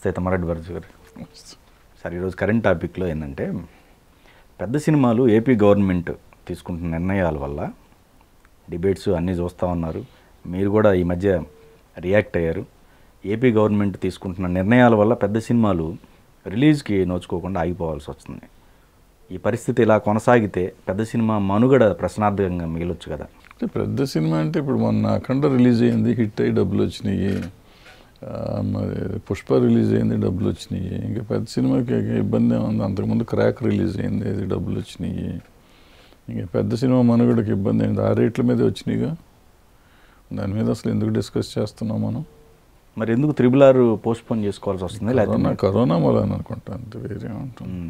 నమస్తే తమ్మారెడ్డి భరద్వాజ గారు సార్ ఈరోజు కరెంట్ టాపిక్లో ఏంటంటే పెద్ద సినిమాలు ఏపీ గవర్నమెంట్ తీసుకుంటున్న నిర్ణయాల వల్ల డిబేట్స్ అన్నీ చూస్తూ ఉన్నారు మీరు కూడా ఈ మధ్య రియాక్ట్ అయ్యారు ఏపీ గవర్నమెంట్ తీసుకుంటున్న నిర్ణయాల వల్ల పెద్ద సినిమాలు రిలీజ్కి నోచుకోకుండా ఆగిపోవాల్సి వస్తుంది ఈ పరిస్థితి ఇలా కొనసాగితే పెద్ద సినిమా మనుగడ ప్రశ్నార్థకంగా మిగిలొచ్చు కదా పెద్ద సినిమా అంటే ఇప్పుడు మొన్న అఖండ రిలీజ్ అయింది హిట్ అయ్యి డబ్బులు వచ్చినాయి మరి పుష్ప రిలీజ్ అయింది డబ్బులు వచ్చినాయి ఇంకా పెద్ద సినిమాకి ఇబ్బంది ఉంది అంతకుముందు క్రాక్ రిలీజ్ అయింది అది డబ్బులు వచ్చినాయి ఇంకా పెద్ద సినిమా మనుగడకి ఇబ్బంది అయింది ఆ రేట్ల మీద వచ్చినాయిగా దాని మీద అసలు ఎందుకు డిస్కస్ చేస్తున్నాం మనం మరి ఎందుకు త్రిబుల్ ఆర్ పోస్ట్పోన్ చేసుకోవాల్సి వస్తుంది లేకపోతే కరోనా మూలన అనుకుంటా అంత వేరే ఉంటుంది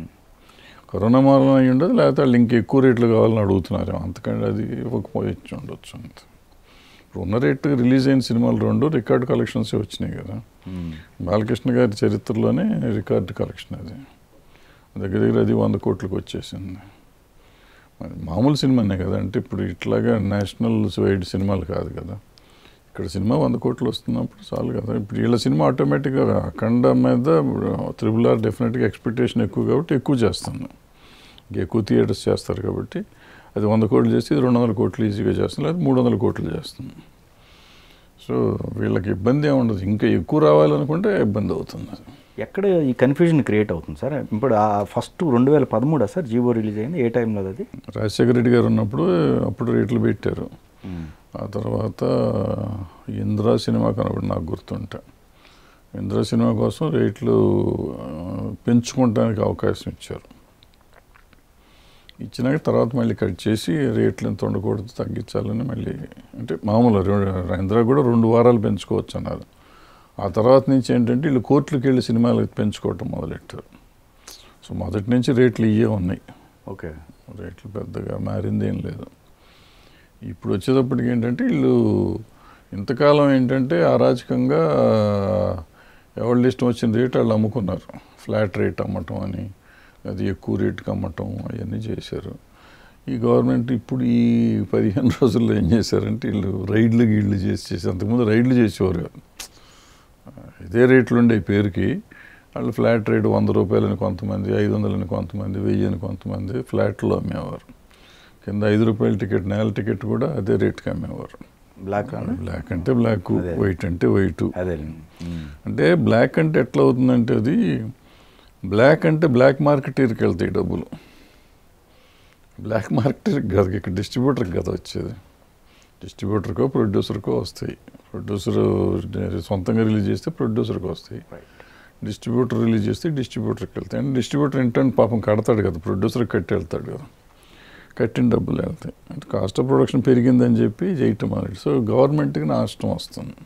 కరోనా మూలన అయ్యి ఉండదు లేకపోతే వాళ్ళు ఇంకా ఎక్కువ రేట్లు కావాలని అడుగుతున్నారు అంతకంటే అది ఇవ్వకపోవచ్చు ఉండొచ్చు అంత ఉన్న రేటు రిలీజ్ అయిన సినిమాలు రెండు రికార్డ్ కలెక్షన్స్ వచ్చినాయి కదా బాలకృష్ణ గారి చరిత్రలోనే రికార్డ్ కలెక్షన్ అది దగ్గర దగ్గర అది 100 కోట్లకు వచ్చేసింది మరి మామూలు సినిమానే కదా అంటే ఇప్పుడు ఇట్లాగా నేషనల్ వైడ్ సినిమాలు కాదు కదా ఇక్కడ సినిమా 100 కోట్లు వస్తున్నప్పుడు చాలు కదా ఇప్పుడు వీళ్ళ సినిమా ఆటోమేటిక్గా అఖండ మీద త్రిబుల్ ఆర్ డెఫినెట్గా ఎక్స్పెక్టేషన్ ఎక్కువ కాబట్టి ఎక్కువ చేస్తుంది ఎక్కువ థియేటర్స్ చేస్తారు కాబట్టి అది 100 కోట్లు చేస్తే ఇది 200 కోట్లు ఈజీగా చేస్తుంది లేదా 300 కోట్లు చేస్తుంది సో వీళ్ళకి ఇబ్బంది ఏమి ఉండదు ఇంకా ఎక్కువ రావాలనుకుంటే ఇబ్బంది అవుతుంది ఎక్కడ ఈ కన్ఫ్యూజన్ క్రియేట్ అవుతుంది సార్ ఇప్పుడు ఫస్ట్ 2013 సార్ జీవో రిలీజ్ అయింది ఏ టైంలో అది రాజశేఖర రెడ్డి గారు ఉన్నప్పుడు అప్పుడు రేట్లు పెట్టారు ఆ తర్వాత ఇంద్రా సినిమా కనబడి నాకు గుర్తుంటా ఇంద్రా సినిమా కోసం రేట్లు పెంచుకోవడానికి అవకాశం ఇచ్చారు ఇచ్చినాక తర్వాత మళ్ళీ కట్ చేసి రేట్లు ఎంత ఉండకూడదు తగ్గించాలని మళ్ళీ అంటే మామూలు ఇంద్రా కూడా 2 వారాలు పెంచుకోవచ్చు అన్నారు ఆ తర్వాత నుంచి ఏంటంటే వీళ్ళు కోర్టులకు వెళ్ళి సినిమాలు పెంచుకోవటం మొదలెట్టారు సో మొదటి నుంచి రేట్లు ఇవే ఉన్నాయి ఓకే రేట్లు పెద్దగా మారింది ఏం లేదు ఇప్పుడు వచ్చేటప్పటికి ఏంటంటే వీళ్ళు ఇంతకాలం ఏంటంటే అరాచకంగా ఎవరి ఇష్టం వచ్చిన రేట్ వాళ్ళు అమ్ముకున్నారు ఫ్లాట్ రేట్ అమ్మటం అని అది ఎక్కువ రేటుకి అమ్మటం అవన్నీ చేశారు ఈ గవర్నమెంట్ ఇప్పుడు ఈ 15 రోజుల్లో ఏం చేశారంటే వీళ్ళు రైడ్లు గీళ్ళు చేసి అంతకుముందు రైడ్లు చేసేవారు ఇదే రేట్లు ఉండే పేరుకి వాళ్ళు ఫ్లాట్ రేట్ 100 రూపాయలని కొంతమంది 500లని కొంతమంది 1000ని కొంతమంది ఫ్లాట్లో అమ్మేవారు కింద 5 రూపాయల టికెట్ నేల టికెట్ కూడా అదే రేట్కి అమ్మేవారు బ్లాక్ అంటే బ్లాక్ వైట్ అంటే వైట్ అంటే బ్లాక్ అంటే ఎట్లా అవుతుందంటే అది బ్లాక్ అంటే బ్లాక్ మార్కెటీర్కి వెళ్తాయి డబ్బులు బ్లాక్ మార్కెటీర్కి కాదు ఇక్కడ డిస్ట్రిబ్యూటర్కి కదా వచ్చేది డిస్ట్రిబ్యూటర్కో ప్రొడ్యూసర్కో వస్తాయి ప్రొడ్యూసర్ సొంతంగా రిలీజ్ చేస్తే ప్రొడ్యూసర్కి వస్తాయి డిస్ట్రిబ్యూటర్ రిలీజ్ చేస్తే డిస్ట్రిబ్యూటర్కి వెళ్తాయి అండ్ డిస్ట్రిబ్యూటర్ ఇంటర్న్ పాపం కడతాడు కదా ప్రొడ్యూసర్కి కట్టి వెళ్తాడు కదా కట్టిన డబ్బులు వెళ్తాయి అంటే కాస్ట్ ఆఫ్ ప్రొడక్షన్ పెరిగిందని చెప్పి చేయటం అనేది సో గవర్నమెంట్కి నష్టం వస్తుంది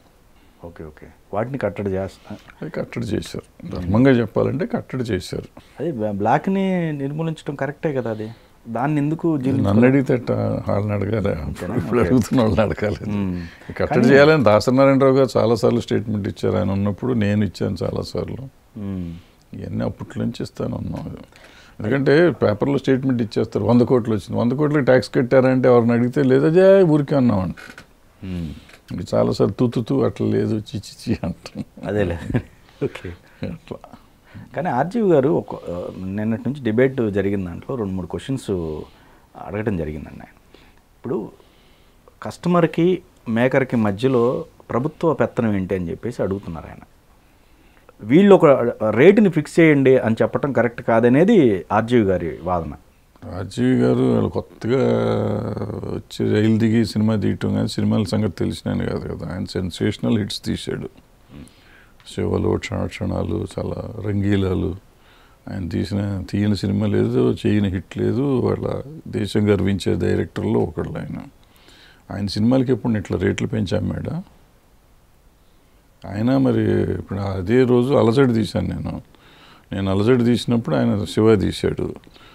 ఓకే ఓకే వాటిని కట్టడి చేస్తా అది కట్టడి చేశారు ధర్మంగా చెప్పాలంటే కట్టడి చేశారు అది బ్లాక్ని నిర్మూలించడం కరెక్టే కదా అది దాన్ని ఎందుకు నన్ను అడిగితే వాళ్ళని అడగాలి ఇప్పుడు అడుగుతున్న వాళ్ళని అడగాలి కట్టడి చేయాలని దాసనారాయణరావు గారు చాలాసార్లు స్టేట్మెంట్ ఇచ్చారు ఆయన ఉన్నప్పుడు నేను ఇచ్చాను చాలాసార్లు ఇవన్నీ అప్పట్లో నుంచి ఇస్తాను అన్నాం ఎందుకంటే పేపర్లో స్టేట్మెంట్ ఇచ్చేస్తారు 100 కోట్లు వచ్చింది 100 కోట్లు ట్యాక్స్ కట్టారంటే ఎవరిని అడిగితే లేదజే ఊరికే అన్నామంట ఇది చాలాసార్లు తూతూ అట్లా లేదు చిచ్చి అంటాం అదేలే ఓకే అట్లా కానీ ఆర్జీవి గారు ఒక నిన్నటి నుంచి డిబేట్ జరిగిన దాంట్లో 2-3 క్వశ్చన్స్ అడగటం జరిగిందండి ఆయన ఇప్పుడు కస్టమర్కి మేకర్కి మధ్యలో ప్రభుత్వ పెత్తనం ఏంటి అని చెప్పేసి అడుగుతున్నారు ఆయన వీళ్ళు ఒక రేటుని ఫిక్స్ చేయండి అని చెప్పడం కరెక్ట్ కాదనేది ఆర్జీవి గారి వాదన రాజీవ్ గారు వాళ్ళు కొత్తగా వచ్చి రైలు దిగి సినిమా తీయటం కానీ సినిమాల సంగతి తెలిసినాను కాదు కదా ఆయన సెన్సేషనల్ హిట్స్ తీశాడు శివలు క్షణక్షణాలు చాలా రంగీలాలు ఆయన తీయని సినిమా లేదు చేయని హిట్ లేదు వాళ్ళ దేశం గర్వించే డైరెక్టర్లో ఒకళ్ళు ఆయన ఆయన సినిమాలకి ఎప్పుడు ఇట్లా రేట్లు పెంచాం మేడం ఆయన మరి ఇప్పుడు అదే రోజు అలజడి తీశాను నేను అలజడి తీసినప్పుడు ఆయన శివ తీశాడు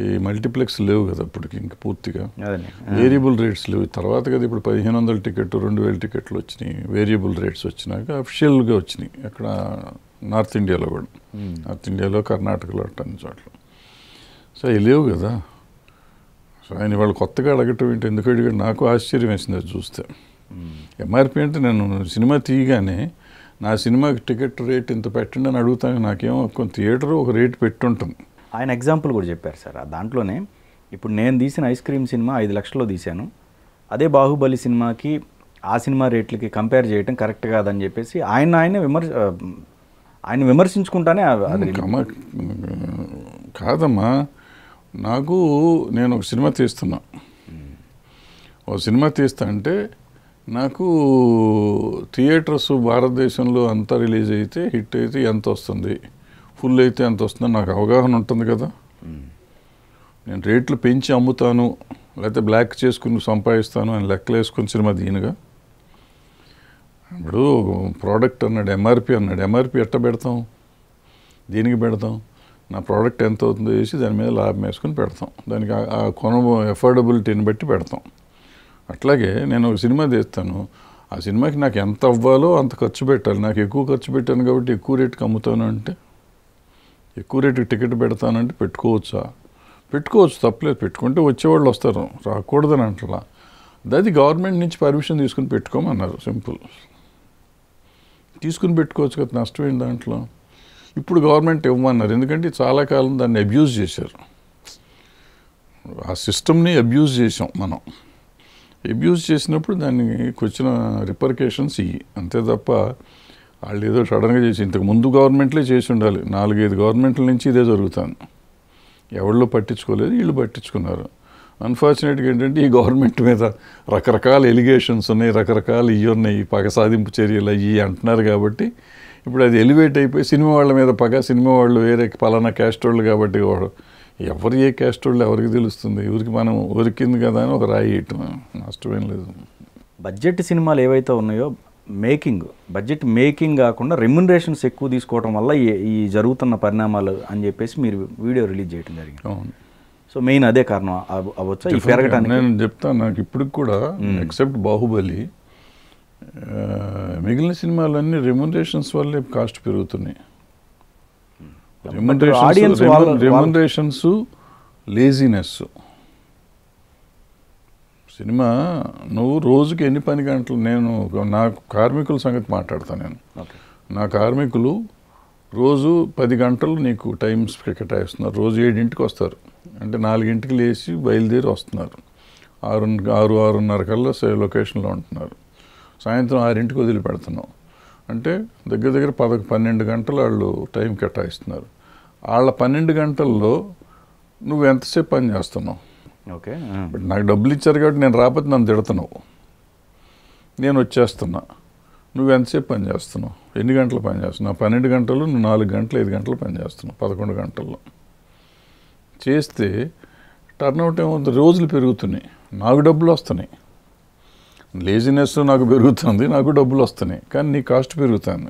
ఈ మల్టీప్లెక్స్ లేవు కదా అప్పటికి ఇంకా పూర్తిగా అదనే variable rates లేవు తర్వాత కదా ఇప్పుడు 1500 టికెట్ 2000 టికెట్లు వచ్చేని variable rates వచ్చినాక official గా వచ్చేని అక్కడ నార్త్ ఇండియాలో కూడా నార్త్ ఇండియాలో కర్ణాటకలో అన్ని చోట్ల సో ఈ లేవు కదా సో ఆయన వాళ్ళు కొత్తగా అడగటం ఏంటి ఎందుకు అడిగారు నాకు ఆశ్చర్యం వేసింది చూస్తే ఎంఆర్పి అంటే నేను సినిమా తీయగానే I cinema ticket rate in the pattern and I can theatre rate pattern. I an example good Japan, sir. Dantlone, you put name these an ice cream cinema, I laxlo this ano. Ade Bahubali cinema ki, a cinema rate like compare jet and correct than JPC. I remember since Kuntana Kadama Nagu Nano cinema testana or cinema testante. Naku theatres of Bharadeshanlo Anta release Ite, hit Iti Antostandi, full Iti Antostan Nakaga Nantangata. And rate pinch Amutanu, let the black chess kun Sampaistano and lackless consumer dinaga. Blue product and MRP at a berthon, Dinig berthon, na product 10,000 issues and male lab mascon berthon. Then a conomo affordable tin bet berthon. Atlage, Nano cinema destano, a cinema cantavallo, and the Kachubet, like a cook Kachubet and go to curate Kamutanante. A curate ticket betan and pit coach. Pit coach, supplies, pit conto, whichever lost the Rakoda than Antla. That the government niche permission is con pit common or simple. This con pit coach got nasty in the Antla. You put government one or in the country, it's ala calm than abuse gesture. A system abuse gesture, mano. Abuse చేసినప్పుడు దానికి వచ్చిన repercussions ఇ అంతే తప్ప వాళ్ళు ఏదో sudden గా చేసి ఇంతకు ముందు గవర్నమెంట్లే చేసి ఉండాలి నాలుగు ఐదు గవర్నమెంట్ల నుంచి ఇదే జరుగుతాను ఎవళ్ళు పట్టించుకోలేదు వీళ్ళు పట్టించుకున్నారు అన్ఫార్చునేట్ గా ఏంటంటే ఈ గవర్నమెంట్ మీద రకరకాల ఎలిగేషన్స్ ఉన్నాయి రకరకాల ఇయొన్న ఈ పగ సాధింపు చర్యలు అయ్యి అంటున్నారు కాబట్టి ఇప్పుడు అది ఎలివేట్ అయిపోయి సినిమా వాళ్ళ మీద పగ సినిమా వాళ్ళు వేరే ఫలానా క్యాస్ట్ వాళ్ళు కాబట్టి ఎవరు ఏ క్యాస్ట్ వాళ్ళు ఎవరికి తెలుస్తుంది ఎవరికి మనం ఊరికింది కదా అని ఒక రాయి ఇట్టు నష్టమేం లేదు బడ్జెట్ సినిమాలు ఏవైతే ఉన్నాయో మేకింగ్ బడ్జెట్ మేకింగ్ కాకుండా రెమ్యూనరేషన్స్ ఎక్కువ తీసుకోవడం వల్ల ఈ జరుగుతున్న పరిణామాలు అని చెప్పేసి మీరు వీడియో రిలీజ్ చేయడం జరిగింది అవును సో మెయిన్ అదే కారణం అవొచ్చా ఈ పెరగడానికి నేను చెప్తాను నాకు ఇప్పుడు కూడా ఎక్సెప్ట్ బాహుబలి మిగిలిన సినిమాలన్నీ రెమ్యూనరేషన్స్ వల్లే కాస్ట్ పెరుగుతున్నాయి Remunerations, laziness. Cinema, no rose any panic until na karmikul sangat matarthanen. Na karmikulu, rose padigantal niku times cricketizner, rose didn't cost her, and an algent lacy while they rostner. Aru narcala, say location lontner. Science no aren't go the perthano. అంటే దగ్గర దగ్గర 12 గంటలు వాళ్ళు time కేటాయిస్తున్నారు వాళ్ళ 12 గంటల్లో నువ్వు ఎంతసేపు పని చేస్తున్నావు ఓకే బట్ నాకు డబ్బులు ఇచ్చారు కాబట్టి నేను రాకపోతే నన్ను తిడతన్నావు నేను వచ్చేస్తున్నా నువ్వు ఎంతసేపు పని చేస్తున్నావు ఎన్ని గంటలు పని చేస్తున్నావు 12 గంటలు నువ్వు 4 గంటలు 5 గంటలు పని చేస్తున్నావు 11 గంటల్లో చేస్తే టర్నౌట్ ఏమవుతుంది రోజులు పెరుగుతున్నాయి నాకు డబ్బులు వస్తున్నాయి లేజినెస్ నాకు పెరుగుతుంది నాకు డబ్బులు వస్తాయి కానీ నీ కాస్ట్ పెరుగుతాను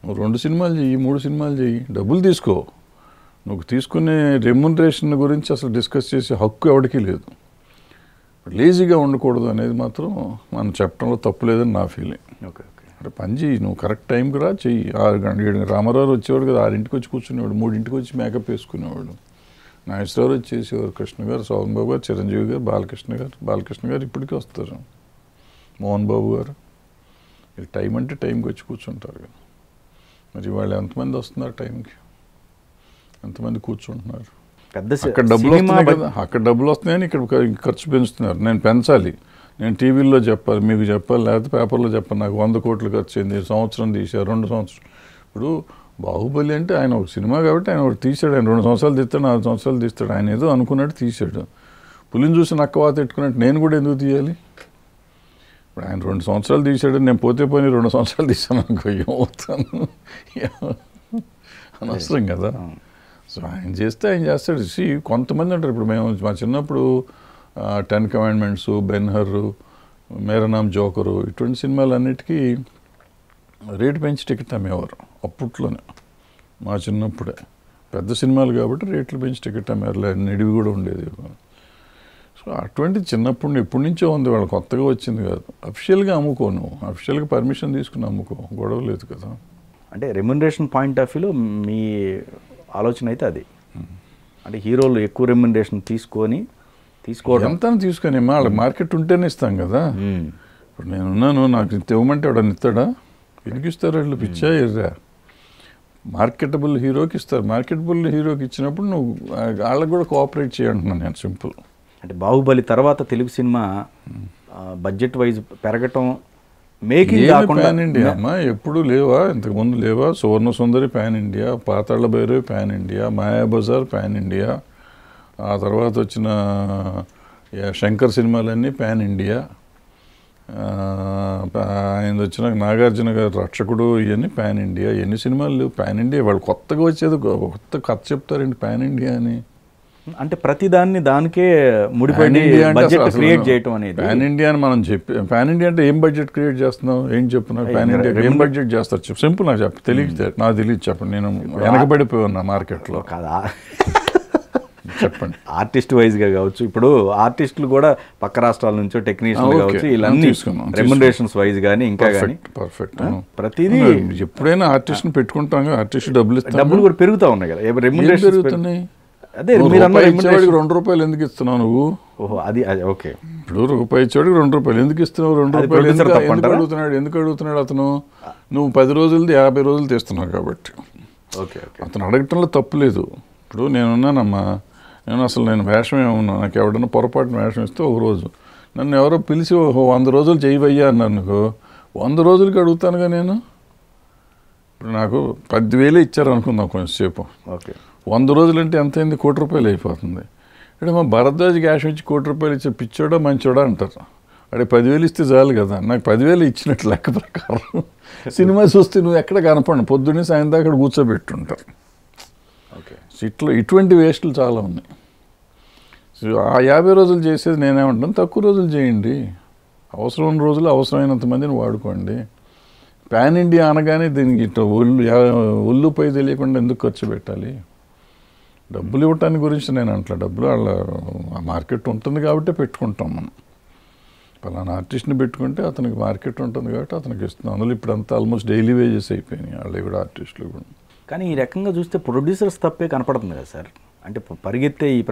నువ్వు రెండు సినిమాలు చేయి మూడు సినిమాలు చేయి డబ్బులు తీసుకో నువ్వు తీసుకునే రెమ్యూనరేషన్ గురించి అసలు డిస్కస్ చేసే హక్కు ఎవరికీ లేదు లేజీగా ఉండకూడదు అనేది మాత్రం మనం చెప్పడంలో తప్పు లేదని నా ఫీలింగ్ ఓకే ఓకే అంటే పని చేయి నువ్వు కరెక్ట్ టైంకి రా చెయ్యి 6 గంటలు రామారావు వచ్చేవాడు కదా 6 గంటలకు వచ్చి కూర్చునేవాడు 3 గంటలకు వచ్చి మేకప్ వేసుకునేవాడు నాగేశ్వరరావు వచ్చేసేవారు కృష్ణ గారు సోమన్ బాబు గారు చిరంజీవి గారు బాలకృష్ణ గారు ఇప్పటికీ వస్తారు Mohan Babu garu time ante time kochi kuchuntaru kada mari vaallu entha mandi vastunaru time ki entha mandi kuchuntunnaru pedda akka double vastunayani ikkada kharchu penchuntunnaru nenu penchali nenu tv lo cheppali meeku cheppali ledha paper lo cheppali naaku 100 crore kharchu ayindi samvatsaram teesaru 2 సంవత్సరాలు ippudu Bahubali ante ayana oka cinema kabatti ayana oru teesadu ayana 2 సంవత్సరాలు teestadu 4 సంవత్సరాలు teestadu ayana edo anukunnattu teesadu pulini chusi nakkavata pettukunnattu nenu kuda enduku teeyali I am running on social dish and Nepoteponi run on social dish and go. So I just see Quantum and Repremons, Machinapru, 10 Commandments, Ben Hur, Meranam Jokoro, it turns in Malanitki, rate bench ticket a mayor, a putlon, మా చిన్నప్పుడే పెద్ద సినిమాలు కాబట్టి రేట్లు పెంచి ticket అమ్మారు నిడివి కూడా ఉండేది. సో అటువంటి చిన్నప్పుడు ఎప్పటి నుంచో ఉంది, వాళ్ళు కొత్తగా వచ్చింది కాదు. అఫిషియల్గా అమ్ముకోను, అఫిషియల్గా పర్మిషన్ తీసుకుని అమ్ముకో, గొడవ లేదు కదా. అంటే రెమ్యునరేషన్ పాయింట్ ఆఫ్ వ్యూలో మీ ఆలోచన అయితే అది, అంటే హీరోలు ఎక్కువ రెమ్యునరేషన్ తీసుకోవడం ఎంతనో తీసుకొని వాళ్ళకి మార్కెట్ ఉంటేనే ఇస్తాం కదా. ఇప్పుడు నేనున్నాను, నాకు ఇవ్వమంటే ఎవడని ఇస్తాడా? వినికిస్తారు వాళ్ళు, పిచ్చా ఎర్రా. మార్కెటబుల్ హీరోకి ఇస్తారు, మార్కెటబుల్ హీరోకి ఇచ్చినప్పుడు నువ్వు వాళ్ళకి కూడా కోఆపరేట్ చేయంటున్నాను నేను, సింపుల్. అంటే బాహుబలి తర్వాత తెలుగు సినిమా బడ్జెట్ వైజ్ పెరగటం మేకింగ్ ప్యాన్ ఇండియా అమ్మా ఎప్పుడు లేవా, ఇంతకుముందు లేవా? సువర్ణ సుందరి ప్యాన్ ఇండియా, పాతాళ Bhairavi pan India, Maya Bazaar pan India, ఆ తర్వాత వచ్చిన శంకర్ సినిమాలన్నీ ప్యాన్ ఇండియా, ఆయన వచ్చిన నాగార్జున రక్షకుడు ఇవన్నీ ప్యాన్ ఇండియా. ఎన్ని సినిమాలు లేవు ప్యాన్ ఇండియా? వాళ్ళు కొత్తగా వచ్చేది కొత్త కథ చెప్తారండి ప్యాన్ ఇండియా అని. అంటే ప్రతిదాన్ని దానికే ముడిపడి క్రియేట్ చేయటం అనేది ప్యాన్ ఇండియా అని మనం చెప్పి, ప్యాన్ ఇండియా అంటే ఏం బడ్జెట్ క్రియేట్ చేస్తున్నావు? ఏం చెప్తున్నా ప్యాన్ ఇండియా ఏం బడ్జెట్ చేస్తారు? సింపుల్, నాకు చెప్పి తెలియదు, నాకు తెలియదు చెప్పండి. నేను వెనకబడిపోయినా మార్కెట్లో కదా, చెప్పండి. ఆర్టిస్ట్ వైజ్గా కావచ్చు, ఇప్పుడు ఆర్టిస్టులు కూడా పక్క రాష్ట్రాల నుంచో టెక్నీషియన్లు కావచ్చు, ఇలా రెమ్యునరేషన్స్ వైజ్ కానీ ఇంకా కానీ పర్ఫెక్ట్ ప్రతిదీ. ఎప్పుడైనా ఆర్టిస్ట్ని పెట్టుకుంటాం కదా, ఆర్టిస్ట్ డబ్బులు కూడా పెరుగుతూ ఉన్నాయి కదా, రెమ్యునరేషన్ పెరుగుతున్నాయి. అదే ఇచ్చేవాడికి ₹2 ఎందుకు ఇస్తున్నావు నువ్వు? ఓహో, అది ఓకే. ఇప్పుడు రూపాయి ఇచ్చేవాడికి ₹2 ఎందుకు ఇస్తున్నావు? ₹2 ఎందుకు అడుగుతున్నాడు అతను? నువ్వు 10 రోజులది 50 రోజులు తీస్తున్నావు కాబట్టి ఓకే, అతను అడగటంలో తప్పు లేదు. ఇప్పుడు నేనున్నానమ్మా, నేను వేషం ఏమన్నా, నాకు ఎవడన్నా పొరపాటున వేషం ఇస్తే ఒక రోజు నన్ను ఎవరో పిలిచి 100 రోజులు చేయవయ్యా అన్నారు నాకు, 100 రోజులకి అడుగుతానుగా నేను. ఇప్పుడు నాకు 10,000 ఇచ్చారు అనుకుందాం కొంచెంసేపు, ఓకే, 100 రోజులు అంటే ఎంత అయింది? ₹1,00,000 అయిపోతుంది. అంటే మా భరద్వాజ్ క్యాష్ ఇచ్చి ₹1,00,000 ఇచ్చే పిచ్చోడా మంచోడా అంటారు. అడే 10,000 ఇస్తే చాలు కదా, నాకు 10,000 ఇచ్చినట్టు లెక్క ప్రకారం. సినిమా చూస్తే నువ్వు ఎక్కడ కనపడి పొద్దున్నే సాయంత్రం అక్కడ కూర్చోబెట్టుంటారు. ఓకే, ఇట్లా ఇటువంటి వేస్టులు చాలా ఉన్నాయి. సో ఆ 50 రోజులు చేసేది నేనేమంటాను, తక్కువ రోజులు చేయండి, అవసరమైన రోజులు అవసరమైనంత మందిని వాడుకోండి. ప్యాన్ ఇండియా అనగానే దీనికి ఇట్లా ఒళ్ళుపై తెలియకుండా ఎందుకు ఖర్చు పెట్టాలి? డబ్బులు ఇవ్వటానికి గురించి నేను అంటలా, డబ్బులు వాళ్ళ మార్కెట్ ఉంటుంది కాబట్టి పెట్టుకుంటాం మనం. పలానా ఆర్టిస్ట్ని పెట్టుకుంటే అతనికి మార్కెట్ ఉంటుంది కాబట్టి అతనికి ఇస్తున్నాం. అందులో ఇప్పుడు అంతా ఆల్మోస్ట్ డైలీ వేజెస్ అయిపోయినాయి వాళ్ళు కూడా, ఆర్టిస్టులు కూడా. కానీ ఈ రకంగా చూస్తే ప్రొడ్యూసర్స్ తప్పే కనపడుతుంది కదా సార్. అంటే పరిగెత్తే ఈ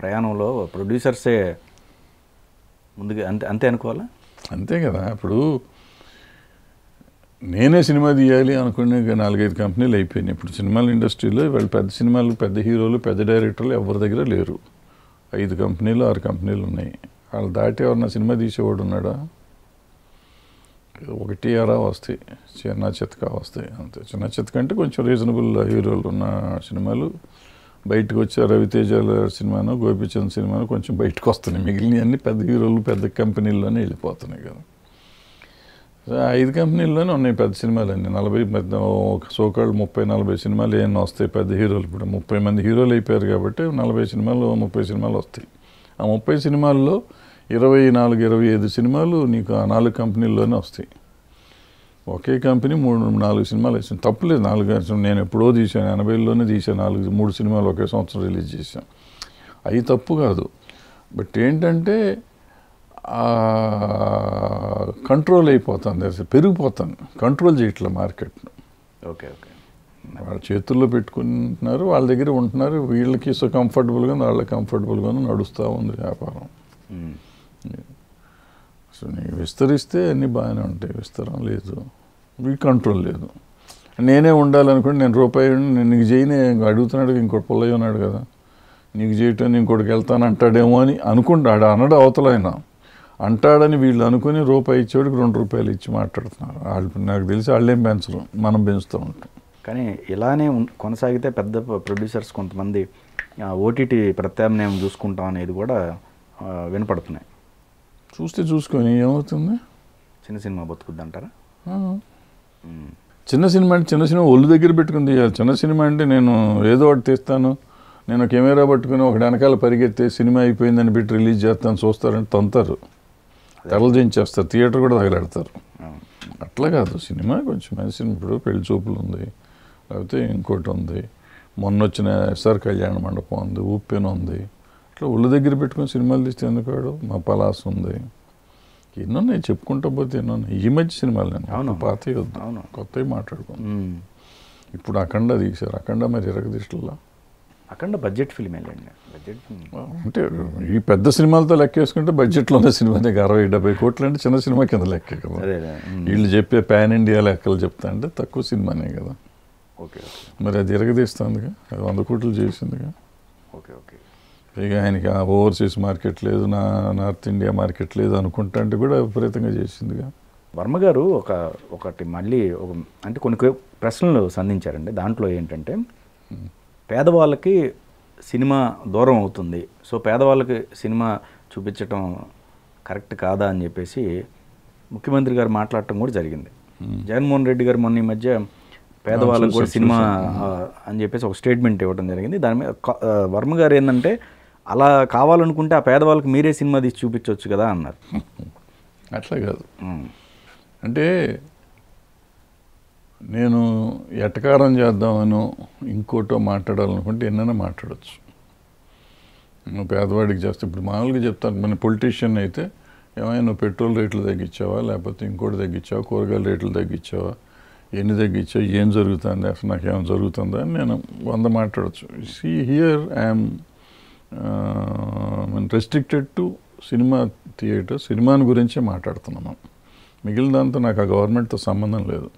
ప్రయాణంలో ప్రొడ్యూసర్సే ముందుగా అంతే అనుకోవాలా? అంతే కదా. ఇప్పుడు నేనే సినిమా తీయాలి అనుకునే 4-5 కంపెనీలు అయిపోయినాయి ఇప్పుడు సినిమాల ఇండస్ట్రీలో. వాళ్ళు పెద్ద సినిమాలు, పెద్ద హీరోలు, పెద్ద డైరెక్టర్లు ఎవరి దగ్గర లేరు. 5 కంపెనీలు 6 కంపెనీలు ఉన్నాయి. వాళ్ళు దాటి ఎవరన్నా సినిమా తీసేవాడు ఉన్నాడా? 1-2 వస్తాయి, చిన్న చితక వస్తాయి అంతే. చిన్న చితక అంటే కొంచెం రీజనబుల్ హీరోలు ఉన్న సినిమాలు బయటకు వచ్చే రవితేజల సినిమాను, గోపీచంద్ సినిమాను కొంచెం బయటకు వస్తున్నాయి. మిగిలిన అన్ని పెద్ద హీరోలు, పెద్ద కంపెనీల్లోనే వెళ్ళిపోతున్నాయి కదా. 5 కంపెనీల్లోనే ఉన్నాయి పెద్ద సినిమాలు అన్నీ. 30-40 సినిమాలు ఏమన్నా వస్తాయి పెద్ద హీరోలు. ఇప్పుడు 30 మంది హీరోలు అయిపోయారు కాబట్టి 40 సినిమాలు 30 సినిమాలు వస్తాయి. ఆ 30 సినిమాల్లో 24-25 సినిమాలు నీకు ఆ 4 కంపెనీల్లోనే వస్తాయి. ఒకే కంపెనీ 3-4 సినిమాలు వేసాను, తప్పులేదు. 4 నేను ఎప్పుడో తీశాను, 80లోనే తీశాను. 3 సినిమాలు ఒకే సంవత్సరం రిలీజ్ చేశాను, అవి తప్పు కాదు. బట్ ఏంటంటే కంట్రోల్ అయిపోతుంది, పెరిగిపోతాను, కంట్రోల్ చేయట్లే మార్కెట్ను. ఓకే ఓకే, వాళ్ళ చేతుల్లో పెట్టుకుంటున్నారు, వాళ్ళ దగ్గర ఉంటున్నారు. వీళ్ళకి సో కంఫర్టబుల్గా, వాళ్ళకి కంఫర్టబుల్గా నడుస్తూ ఉంది వ్యాపారం. సో నీకు విస్తరిస్తే అన్నీ బాగానే ఉంటాయి, విస్తరం లేదు, వీళ్ళు కంట్రోల్ లేదు. నేనే ఉండాలనుకోండి, నేను రూపాయి నీకు చేయని అడుగుతున్నాడు, ఇంకోటి పొల్లయ్య ఉన్నాడు కదా, నీకు చేయటం ఇంకోటికి వెళ్తాను అంటాడేమో అని అనుకుంటాడు. అనడు అవతల ఆయన అంటాడని వీళ్ళు అనుకుని రూపాయి ఇచ్చేవాడికి ₹2 ఇచ్చి మాట్లాడుతున్నారు వాళ్ళు. నాకు తెలిసి వాళ్ళేం పెంచరు, మనం పెంచుతూ ఉంటాం. కానీ ఇలానే కొనసాగితే పెద్ద ప్రొడ్యూసర్స్ కొంతమంది ఓటీటీ ప్రత్యామ్నాయం చూసుకుంటాం అనేది కూడా వినపడుతున్నాయి. చూస్తే చూసుకొని ఏమవుతుంది? చిన్న సినిమా బతుకుద్ది అంటారా? చిన్న సినిమా అంటే చిన్న సినిమా ఒళ్ళు దగ్గర పెట్టుకుని తీయాలి. చిన్న సినిమా అంటే నేను ఏదో ఒకటి తీస్తాను, నేను కెమెరా పట్టుకుని ఒక వెనకాల పరిగెత్తే సినిమా అయిపోయిందని పెట్టి రిలీజ్ చేస్తాను, చూస్తారని తంతారు, తెరలు దించేస్తారు, థియేటర్ కూడా తగలాడతారు. అట్లా కాదు, సినిమా కొంచెం మంచి సినిమా. ఇప్పుడు పెళ్లి చూపులు ఉంది, లేకపోతే ఇంకోటి ఉంది. మొన్న వచ్చిన ఎస్ఆర్ కళ్యాణ మండపం ఉంది, ఊపెన్ ఉంది. అట్లా ఒళ్ళు దగ్గర పెట్టుకుని సినిమాలు తీస్తే ఎందుకాడు, మా పలాస్ ఉంది, ఎన్నున్నాయి చెప్పుకుంటా పోతే ఎన్నున్నాయి. ఈ మధ్య సినిమాలు నేను పాత కొత్తవి మాట్లాడుకున్నాను. ఇప్పుడు అఖండ తీశారు, అఖండ మరి ఇరగ దిష్టిలో అఖండ బడ్జెట్ ఫిల్మ్ వెళ్ళండి. బడ్జెట్ అంటే ఈ పెద్ద సినిమాలతో లెక్క వేసుకుంటే బడ్జెట్లోనే సినిమా దగ్గర 60-70 కోట్లు అంటే చిన్న సినిమా కింద లెక్కే కదా. వీళ్ళు చెప్పే ప్యాన్ ఇండియా లెక్కలు చెప్తా అంటే తక్కువ సినిమానే కదా. ఓకే, మరి అది ఇరగదీస్తుందిగా, అది 100 కోట్లు చేసిందిగా. Okay okay. ఇక ఆయనకి ఆ ఓవర్సీస్ మార్కెట్ లేదు, నా నార్త్ ఇండియా మార్కెట్ లేదు అనుకుంటా అంటే కూడా విపరీతంగా చేసిందిగా. వర్మ గారు ఒకటి మళ్ళీ అంటే కొన్ని ప్రశ్నలు సంధించారండి. దాంట్లో ఏంటంటే పేదవాళ్ళకి సినిమా దూరం అవుతుంది, సో పేదవాళ్ళకి సినిమా చూపించటం కరెక్ట్ కాదా అని చెప్పేసి ముఖ్యమంత్రి గారు మాట్లాడటం కూడా జరిగింది. జగన్మోహన్ రెడ్డి గారు మొన్న ఈ మధ్య పేదవాళ్ళకి కూడా సినిమా అని చెప్పేసి ఒక స్టేట్మెంట్ ఇవ్వడం జరిగింది. దాని మీద వర్మ గారు ఏంటంటే అలా కావాలనుకుంటే ఆ పేదవాళ్ళకి మీరే సినిమా తీసి చూపించవచ్చు కదా అన్నారు. అట్లా కాదు అంటే నేను ఎటకారం చేద్దామనో ఇంకోటో మాట్లాడాలనుకుంటే ఎన్నైనా మాట్లాడచ్చు. నువ్వు పేదవాడికి చేస్తే ఇప్పుడు మామూలుగా చెప్తాను, మన పొలిటీషియన్ అయితే ఏమైనా నువ్వు పెట్రోల్ రేట్లు తగ్గించావా, లేకపోతే ఇంకోటి తగ్గించావా, కూరగాయల రేట్లు తగ్గించావా, ఎన్ని తగ్గించావు, ఏం జరుగుతుంది, అసలు నాకేమైనా జరుగుతుందా అని నేను 100 మాట్లాడచ్చు. సీ హియర్ ఐఎమ్ మన రెస్ట్రిక్టెడ్ టు సినిమా థియేటర్, సినిమాని గురించే మాట్లాడుతున్నాను. మిగిలిన దాంతో నాకు ఆ గవర్నమెంట్తో సంబంధం లేదు.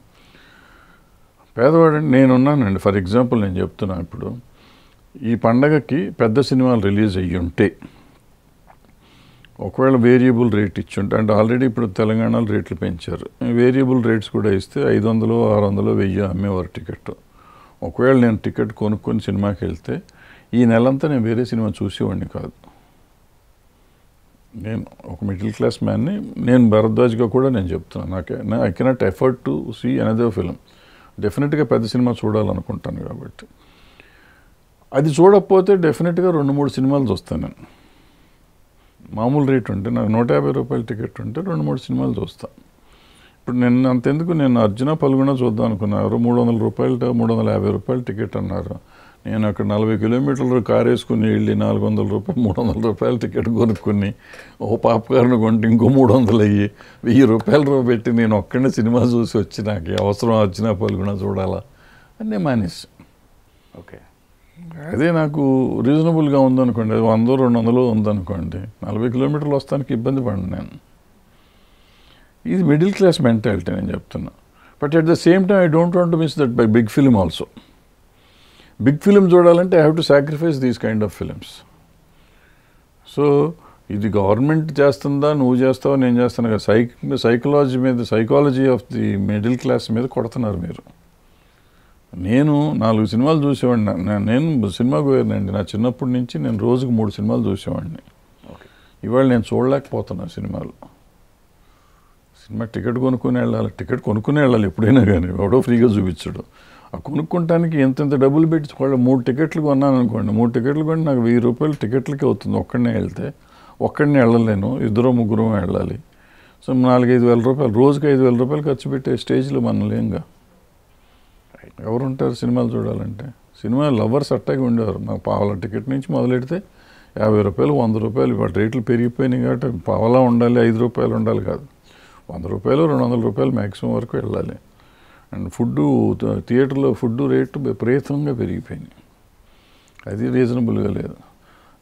పేదవాడు నేనున్నానండి. ఫర్ ఎగ్జాంపుల్ నేను చెప్తున్నాను, ఇప్పుడు ఈ పండగకి పెద్ద సినిమాలు రిలీజ్ అయ్యి ఉంటే, ఒకవేళ వేరియబుల్ రేట్ ఇచ్చుంటే, అంటే ఆల్రెడీ ఇప్పుడు తెలంగాణలో రేట్లు పెంచారు, వేరియబుల్ రేట్స్ కూడా ఇస్తే 500, 600, 1000 అమ్మేవారు టికెట్. ఒకవేళ నేను టికెట్ కొనుక్కొని సినిమాకి వెళ్తే ఈ నెలంతా నేను వేరే సినిమా చూసేవాడిని కాదు. నేను ఒక మిడిల్ క్లాస్ మ్యాన్ని, నేను భరద్వాజ్గా కూడా నేను చెప్తున్నాను, నాకు I cannot effort to see another film. డెఫినెట్గా పెద్ద సినిమా చూడాలనుకుంటాను కాబట్టి అది చూడకపోతే డెఫినెట్గా 2-3 సినిమాలు చూస్తాను నేను. మామూలు రేట్ ఉంటే నాకు 150 రూపాయల టికెట్ ఉంటే 2-3 సినిమాలు చూస్తాను. ఇప్పుడు నేను అంతెందుకు, నేను అర్జున పల్గొన చూద్దాం అనుకున్నారు, 300 రూపాయలు 350 రూపాయల టికెట్ అన్నారు. నేను అక్కడ 40 కిలోమీటర్లు కారు వేసుకుని వెళ్ళి 400 రూపాయలు 300 రూపాయల టికెట్ కొనుక్కుని, ఓ పాప్కార్న్ కొంటే ఇంకో 300 అయ్యి 1000 రూపాయలు పెట్టి నేను ఒక్కడే సినిమా చూసి వచ్చి నాకు అవసరం వచ్చినా పలుకున్నా చూడాలా అని నేను మానేసి. ఓకే, అదే నాకు రీజనబుల్గా ఉందనుకోండి, అది 100-200 ఉందనుకోండి, 40 కిలోమీటర్లు వస్తానికి ఇబ్బంది పడను నేను. ఇది మిడిల్ క్లాస్ మెంటాలిటీ నేను చెప్తున్నా. But at the same time I don't want to miss that by big film also. Big film చూడాలంటే I have to sacrifice these kind of films. So ఇది గవర్నమెంట్ చేస్తుందా, నువ్వు చేస్తావా, నేను చేస్తాను కదా, సైకాలజీ మీద, psychology of the middle class మీద కొడుతున్నారు మీరు. నేను 4 సినిమాలు చూసేవాడిని. నేను సినిమా పోయానండి నా చిన్నప్పటి నుంచి, నేను రోజుకు 3 సినిమాలు చూసేవాడిని. ఓకే, ఇవాళ నేను చూడలేకపోతున్నా సినిమాలు. సినిమా టికెట్ కొనుక్కుని వెళ్ళాలి, టికెట్ కొనుక్కునే వెళ్ళాలి ఎప్పుడైనా, కానీ ఎవడో ఫ్రీగా చూపించడు. ఆ కొనుక్కోడానికి ఎంతెంత డబ్బులు పెట్టుకోవాలి. 3 టికెట్లు కొన్నాను అనుకోండి, 3 టికెట్లు కొని నాకు 1000 రూపాయలు టికెట్లకి అవుతుంది. ఒక్కడనే వెళ్తే ఒక్కడనే వెళ్ళలేను, 2-3 వెళ్ళాలి. సో 4-5 వేల రూపాయలు రోజుకి 5,000 రూపాయలు ఖర్చు పెట్టే స్టేజ్లో మనం లేంగా. ఎవరుంటారు సినిమాలు చూడాలంటే? సినిమా లవర్స్ అట్టాగా ఉండేవారు. నాకు పావలా టికెట్ నుంచి మొదలెడితే 50 రూపాయలు 100 రూపాయలు ఇవాళ రేట్లు పెరిగిపోయినాయి కాబట్టి పావలా ఉండాలి, 5 రూపాయలు ఉండాలి కాదు, 100 రూపాయలు 200 రూపాయలు మ్యాక్సిమం వరకు వెళ్ళాలి. అండ్ ఫుడ్, థియేటర్లో ఫుడ్ రేటు విపరీతంగా పెరిగిపోయినాయి, అది రీజనబుల్గా లేదు.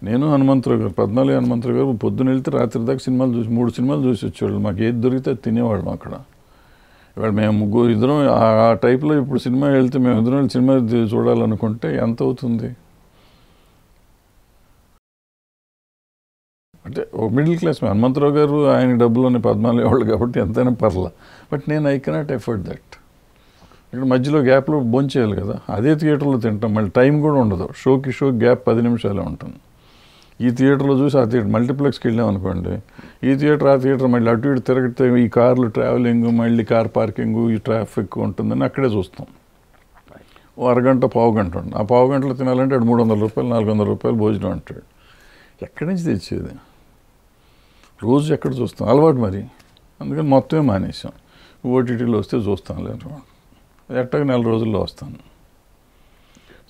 నేను హనుమంతరావు గారు, 14 హనుమంతరావు గారు, పొద్దున వెళ్తే రాత్రి దాకా సినిమాలు చూసి 3 సినిమాలు చూసి వచ్చేవాళ్ళు. మాకు ఏది దొరికితే అది తినేవాళ్ళం అక్కడ. ఇవాళ మేము ఇద్దరం ఆ టైప్లో ఇప్పుడు సినిమా వెళ్తే మేము ఇద్దరం సినిమా చూడాలనుకుంటే ఎంత అవుతుంది? అంటే ఒక మిడిల్ క్లాస్ మ్యాన్, హనుమంతరావు గారు ఆయన డబ్బులోనే 14 వాళ్ళు కాబట్టి ఎంతైనా పర్లా. బట్ నేను ఐ కెనాట్ ఎఫర్డ్ దట్. ఇక్కడ మధ్యలో గ్యాప్లో భోంచేయాలి కదా, అదే థియేటర్లో తింటాం, మళ్ళీ టైం కూడా ఉండదు, షోకి షో గ్యాప్ 10 నిమిషాలే ఉంటుంది. ఈ థియేటర్లో చూసి ఆ థియేటర్, మల్టీప్లెక్స్కి వెళ్ళాం అనుకోండి, ఈ థియేటర్ ఆ థియేటర్ మళ్ళీ అటు ఇటు తిరగతే ఈ కార్లు ట్రావెలింగ్, మళ్ళీ కార్ పార్కింగ్, ఈ ట్రాఫిక్ ఉంటుందని అక్కడే చూస్తాం. ఓ అరగంట పావుగంట ఉంటుంది, ఆ పావుగంటలో తినాలంటే అటు 300 రూపాయలు 400 రూపాయలు భోజనం అంటాడు. ఎక్కడి నుంచి తెచ్చేది? రోజు ఎక్కడ చూస్తాం అలవాటు, మరి అందుకని మొత్తమే మానేసాం. ఓటీటీలో వస్తే చూస్తాం, లేదు ఎట్టగా 4 రోజుల్లో వస్తాను.